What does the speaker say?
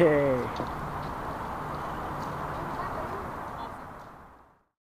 Okay.